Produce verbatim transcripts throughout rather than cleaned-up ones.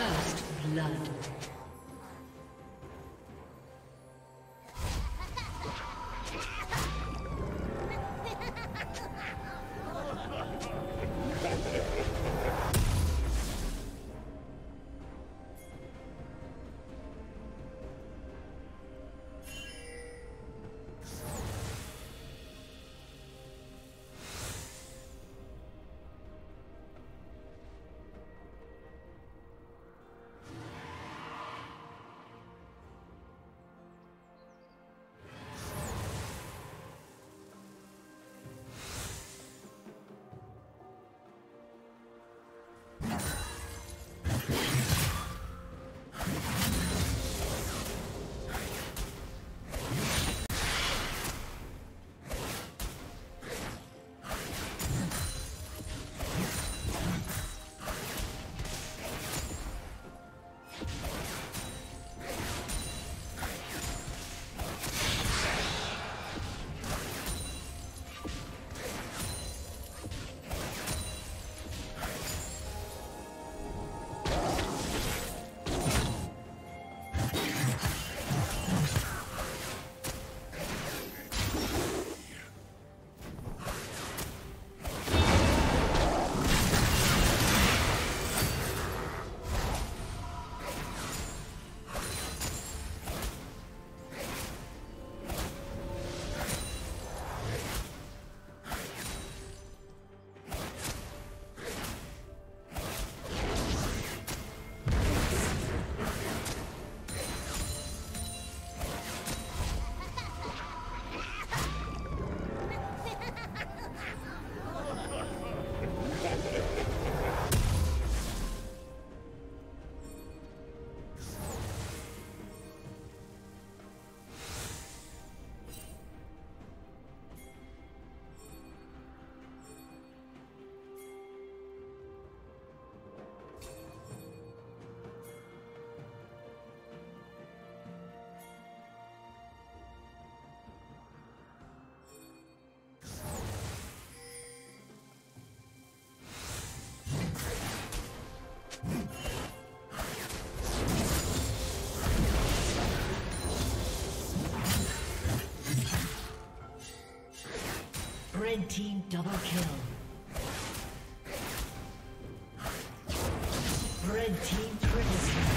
First blood. Red team double kill. Red team triple kill.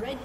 Red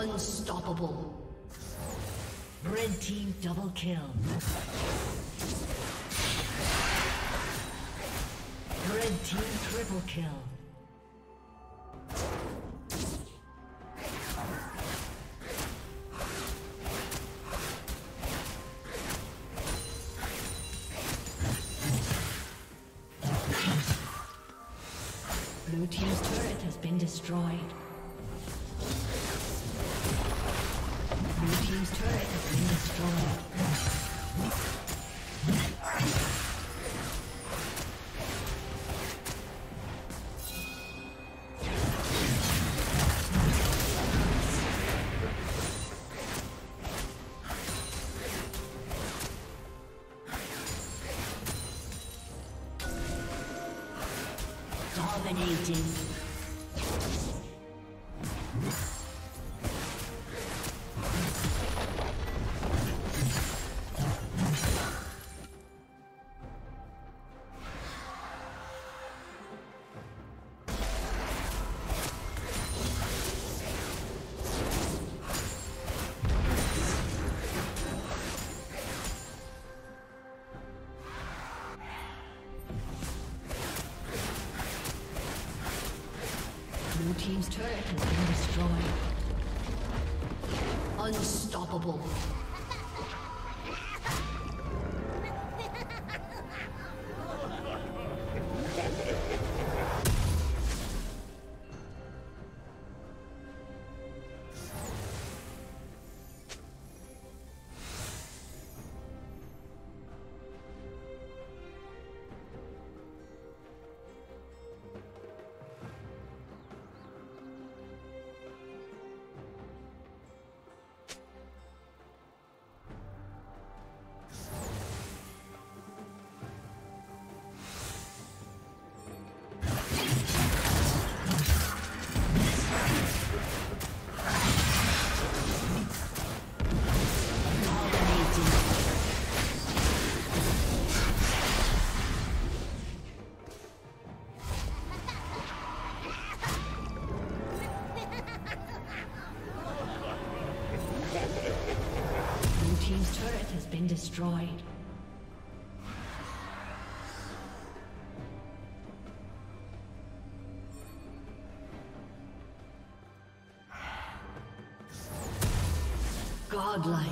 Unstoppable. Red team double kill. Red team triple kill. Blue team's turret has been destroyed. Blue team's turret has been destroyed. Blue team's turret has been destroyed. Unstoppable. destroyed. Godlike.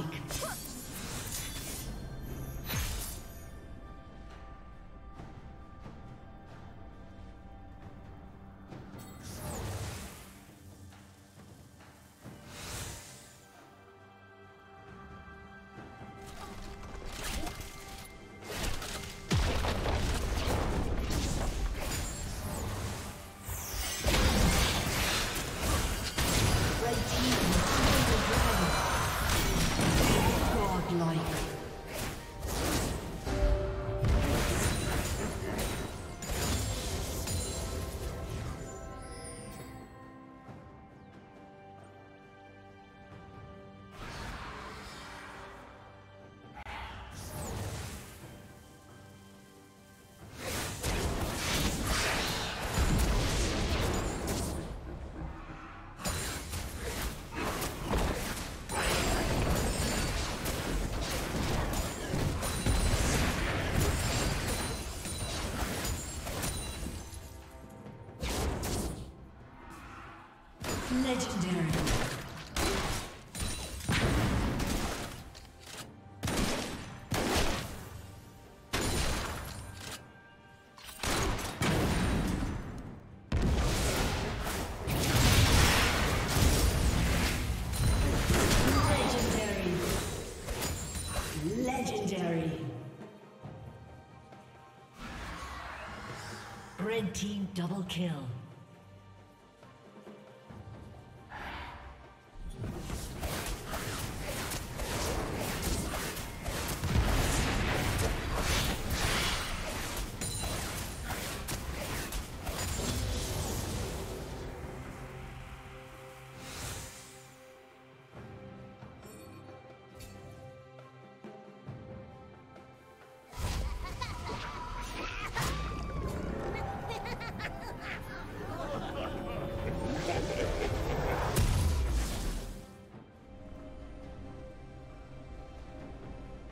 Legendary. Red team double kill.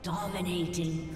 Dominating.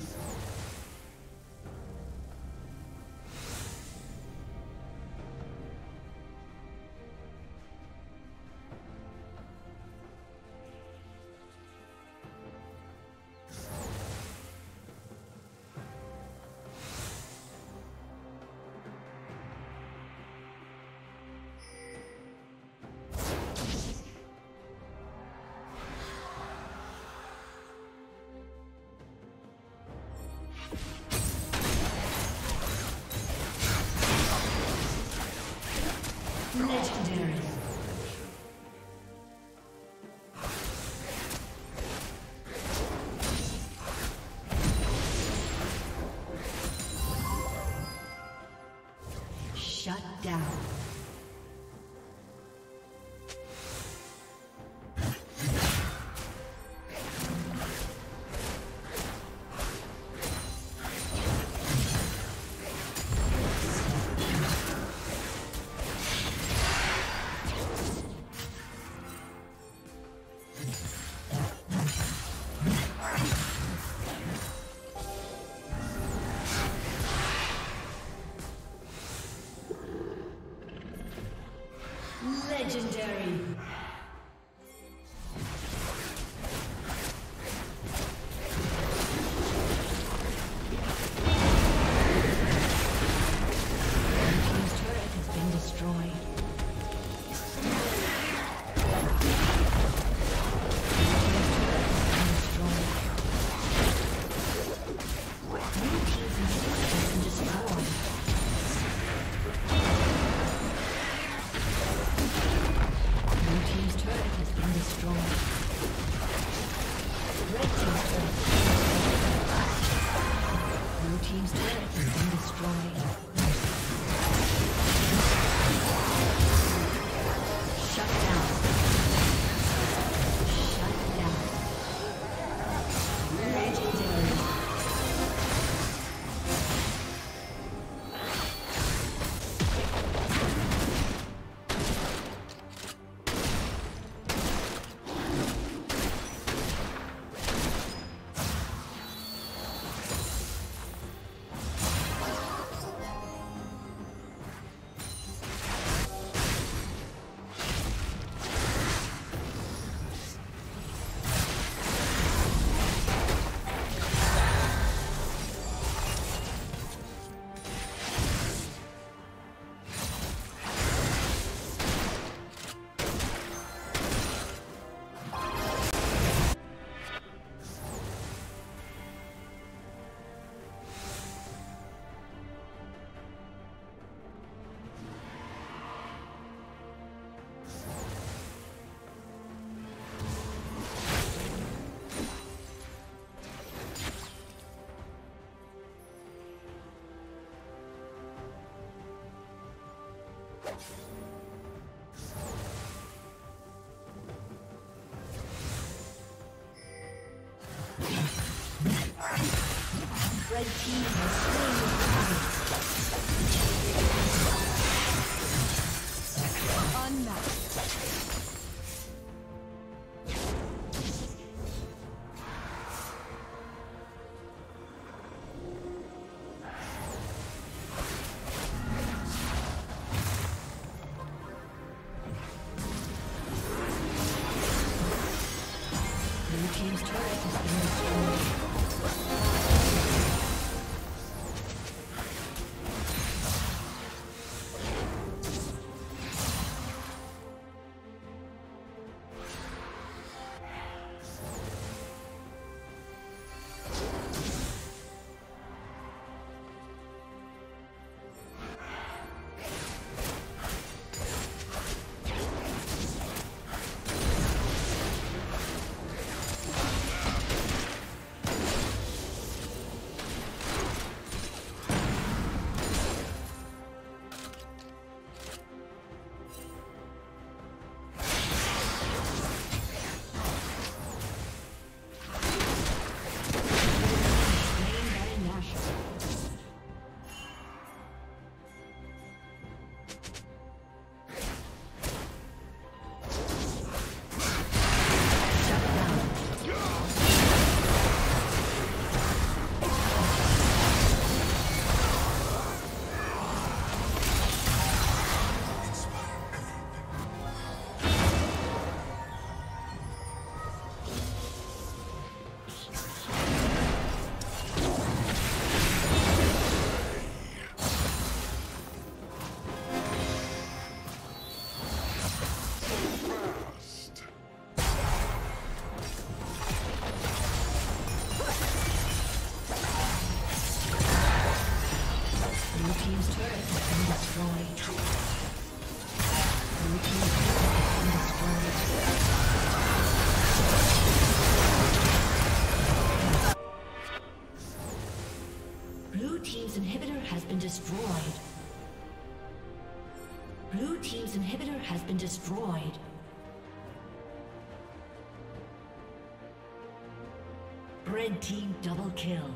Legendary. Shut down. Legendary. Red team has slain the target. Unmatched. Destroyed. Red team double kill.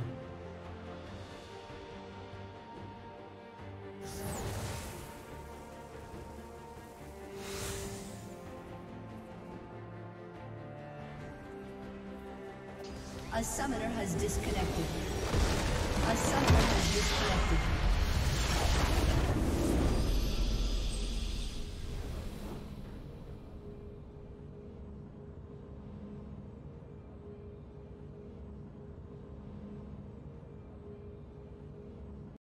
A summoner has disconnected. A summoner has disconnected.